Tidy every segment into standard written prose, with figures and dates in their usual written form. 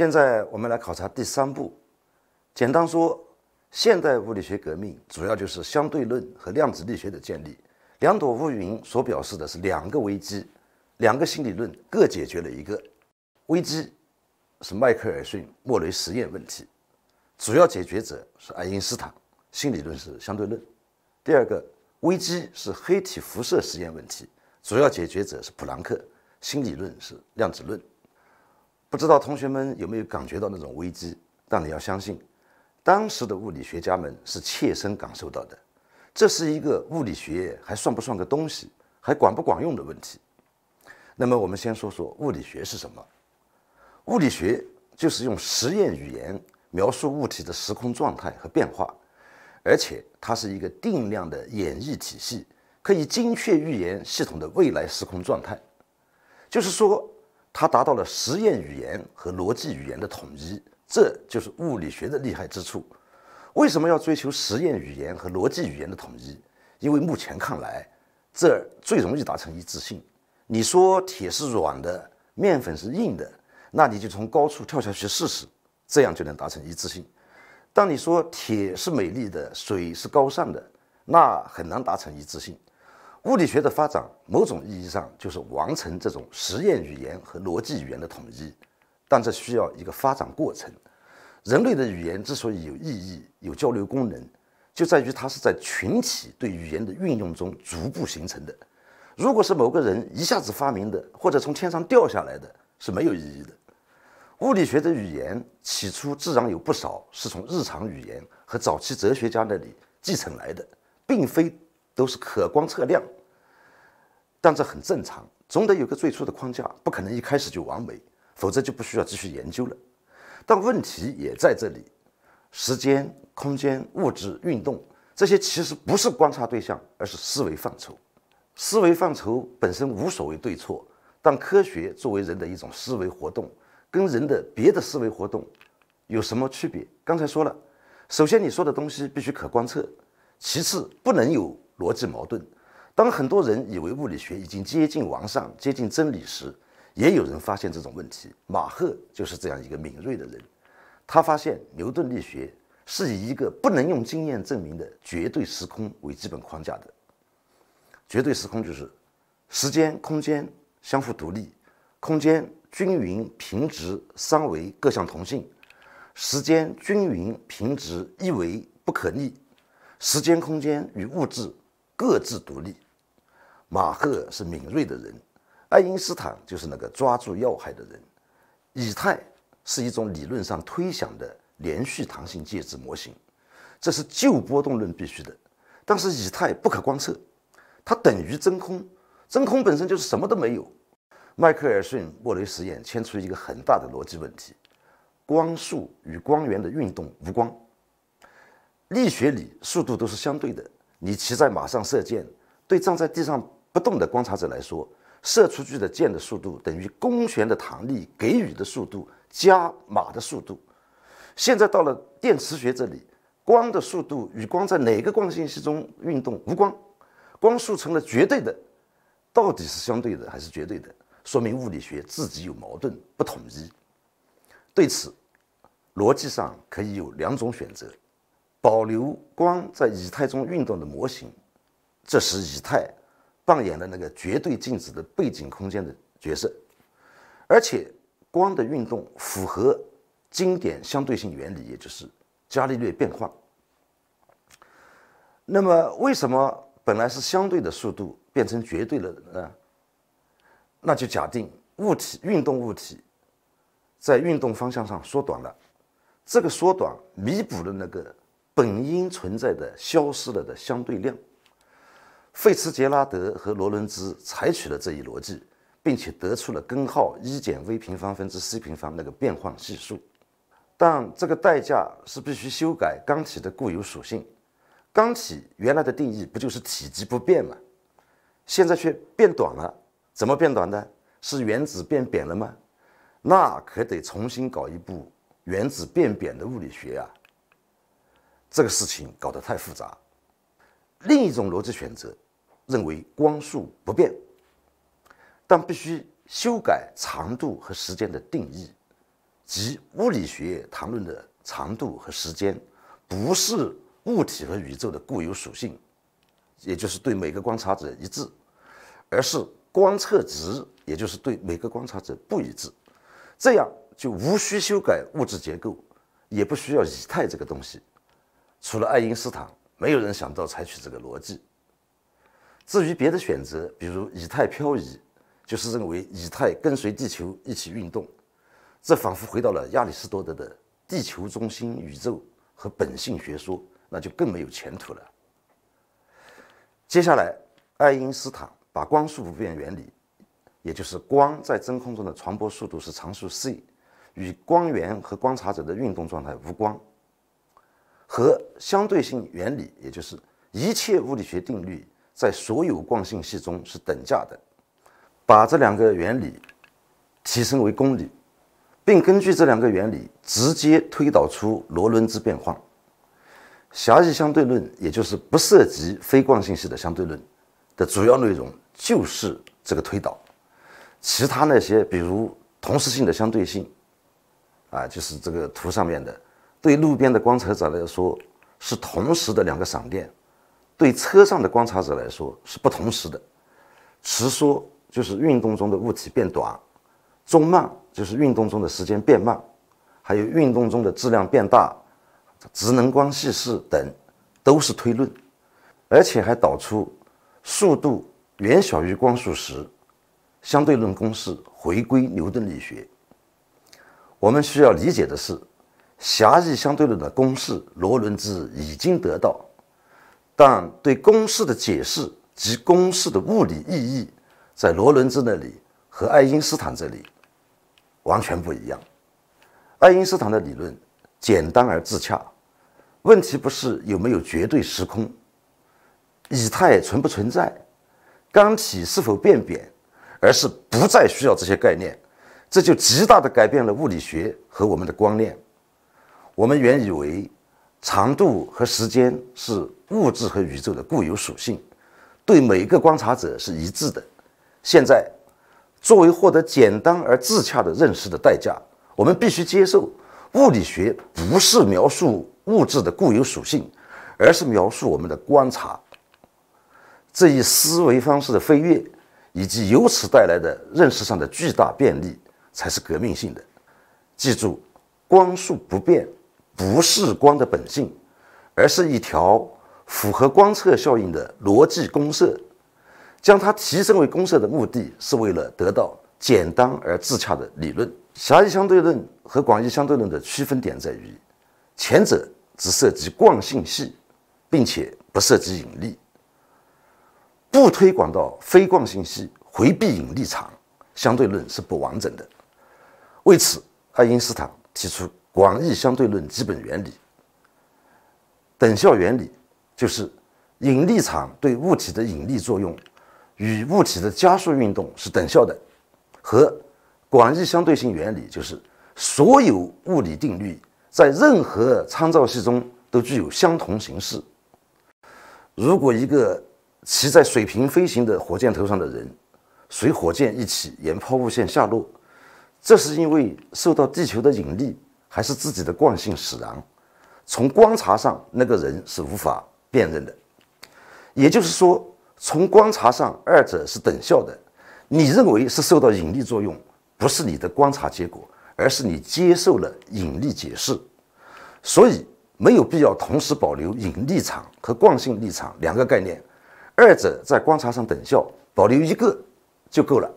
现在我们来考察第三步，简单说，现代物理学革命主要就是相对论和量子力学的建立。两朵乌云所表示的是两个危机，两个新理论各解决了一个危机，是迈克尔逊莫雷实验问题，主要解决者是爱因斯坦，新理论是相对论。第二个危机是黑体辐射实验问题，主要解决者是普朗克，新理论是量子论。不知道同学们有没有感觉到那种危机？但你要相信，当时的物理学家们是切身感受到的。这是一个物理学还算不算个东西，还管不管用的问题。那么我们先说说物理学是什么？物理学就是用实验语言描述物体的时空状态和变化，而且它是一个定量的演绎体系，可以精确预言系统的未来时空状态。就是说，它达到了实验语言和逻辑语言的统一，这就是物理学的厉害之处。为什么要追求实验语言和逻辑语言的统一？因为目前看来，这最容易达成一致性。你说铁是软的，面粉是硬的，那你就从高处跳下去试试，这样就能达成一致性。当你说铁是美丽的，水是高尚的，那很难达成一致性。物理学的发展，某种意义上就是完成这种实验语言和逻辑语言的统一，但这需要一个发展过程。人类的语言之所以有意义、有交流功能，就在于它是在群体对语言的运用中逐步形成的。如果是某个人一下子发明的，或者从天上掉下来的，是没有意义的。物理学的语言起初自然有不少是从日常语言和早期哲学家那里继承来的，并非都是可观测量，但这很正常，总得有个最初的框架，不可能一开始就完美，否则就不需要继续研究了。但问题也在这里，时间、空间、物质、运动，这些其实不是观察对象，而是思维范畴。思维范畴本身无所谓对错，但科学作为人的一种思维活动，跟人的别的思维活动有什么区别？刚才说了，首先你说的东西必须可观测，其次不能有逻辑矛盾。当很多人以为物理学已经接近完善、接近真理时，也有人发现这种问题。马赫就是这样一个敏锐的人，他发现牛顿力学是以一个不能用经验证明的绝对时空为基本框架的。绝对时空就是时间、空间相互独立，空间均匀、平直、三维各项同性，时间均匀、平直、一维不可逆，时间、空间与物质各自独立。马赫是敏锐的人，爱因斯坦就是那个抓住要害的人。以太是一种理论上推想的连续弹性介质模型，这是旧波动论必须的，但是以太不可观测，它等于真空，真空本身就是什么都没有。迈克尔逊莫雷实验牵出一个很大的逻辑问题，光速与光源的运动无关。力学里速度都是相对的，你骑在马上射箭，对站在地上不动的观察者来说，射出去的箭的速度等于弓弦的弹力给予的速度加马的速度。现在到了电磁学这里，光的速度与光在哪个惯性系中运动无关，光速成了绝对的，到底是相对的还是绝对的？说明物理学自己有矛盾，不统一。对此，逻辑上可以有两种选择：保留光在以太中运动的模型，这时以太扮演了那个绝对静止的背景空间的角色，而且光的运动符合经典相对性原理，也就是伽利略变换。那么为什么本来是相对的速度变成绝对了呢？那就假定运动物体在运动方向上缩短了，这个缩短弥补了那个本应存在的消失了的相对量。费茨杰拉德和罗伦兹采取了这一逻辑，并且得出了根号一减 v 平方分之 c 平方那个变换系数，但这个代价是必须修改钢体的固有属性。钢体原来的定义不就是体积不变吗？现在却变短了，怎么变短的？是原子变扁了吗？那可得重新搞一部原子变扁的物理学啊！这个事情搞得太复杂。另一种逻辑选择认为光速不变，但必须修改长度和时间的定义，及物理学谈论的长度和时间，不是物体和宇宙的固有属性，也就是对每个观察者一致，而是观测值，也就是对每个观察者不一致。这样就无需修改物质结构，也不需要以太这个东西。除了爱因斯坦，没有人想到采取这个逻辑。至于别的选择，比如以太漂移，就是认为以太跟随地球一起运动，这仿佛回到了亚里士多德的地球中心宇宙和本性学说，那就更没有前途了。接下来，爱因斯坦把光速不变原理，也就是光在真空中的传播速度是常数 c， 与光源和观察者的运动状态无关，和相对性原理，也就是一切物理学定律在所有惯性系中是等价的，把这两个原理提升为公理，并根据这两个原理直接推导出罗伦兹变换。狭义相对论，也就是不涉及非惯性系的相对论的主要内容就是这个推导，其他那些比如同时性的相对性，就是这个图上面的，对路边的观察者来说是同时的两个闪电，对车上的观察者来说是不同时的。迟缩就是运动中的物体变短，中慢就是运动中的时间变慢，还有运动中的质量变大、职能关系式等都是推论，而且还导出速度远小于光速时，相对论公式回归牛顿力学。我们需要理解的是，狭义相对论的公式罗伦兹已经得到，但对公式的解释及公式的物理意义，在罗伦兹那里和爱因斯坦这里完全不一样。爱因斯坦的理论简单而自洽，问题不是有没有绝对时空，以太存不存在，钢体是否变扁，而是不再需要这些概念，这就极大地改变了物理学和我们的观念。我们原以为长度和时间是物质和宇宙的固有属性，对每个观察者是一致的，现在作为获得简单而自洽的认识的代价，我们必须接受物理学不是描述物质的固有属性，而是描述我们的观察。这一思维方式的飞跃，以及由此带来的认识上的巨大便利，才是革命性的。记住，光速不变不是光的本性，而是一条符合观测效应的逻辑公设。将它提升为公设的目的，是为了得到简单而自洽的理论。狭义相对论和广义相对论的区分点在于，前者只涉及惯性系，并且不涉及引力，不推广到非惯性系，回避引力场，相对论是不完整的。为此，爱因斯坦提出广义相对论基本原理。等效原理就是引力场对物体的引力作用与物体的加速运动是等效的，和广义相对性原理就是所有物理定律在任何参照系中都具有相同形式。如果一个骑在水平飞行的火箭头上的人随火箭一起沿抛物线下落，这是因为受到地球的引力还是自己的惯性使然，从观察上那个人是无法辨认的。也就是说，从观察上二者是等效的，你认为是受到引力作用，不是你的观察结果，而是你接受了引力解释，所以没有必要同时保留引力场和惯性力场两个概念，二者在观察上等效，保留一个就够了。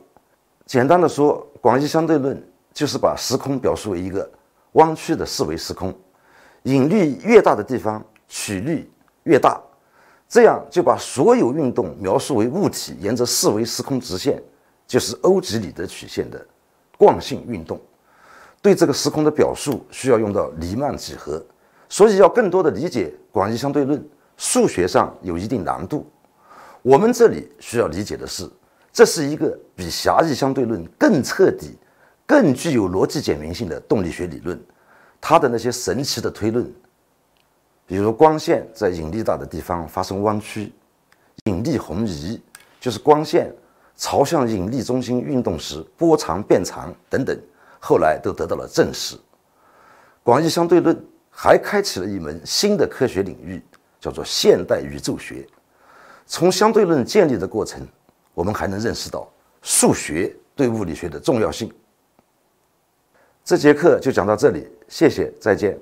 简单的说，广义相对论就是把时空表述为一个弯曲的四维时空，引力越大的地方曲率越大，这样就把所有运动描述为物体沿着四维时空直线，就是欧几里得曲线的惯性运动。对这个时空的表述需要用到黎曼几何，所以要更多的理解广义相对论，数学上有一定难度。我们这里需要理解的是，这是一个比狭义相对论更彻底、更具有逻辑简明性的动力学理论，它的那些神奇的推论，比如光线在引力大的地方发生弯曲，引力红移就是光线朝向引力中心运动时波长变长等等，后来都得到了证实。广义相对论还开启了一门新的科学领域，叫做现代宇宙学。从相对论建立的过程，我们还能认识到数学对物理学的重要性。这节课就讲到这里，谢谢，再见。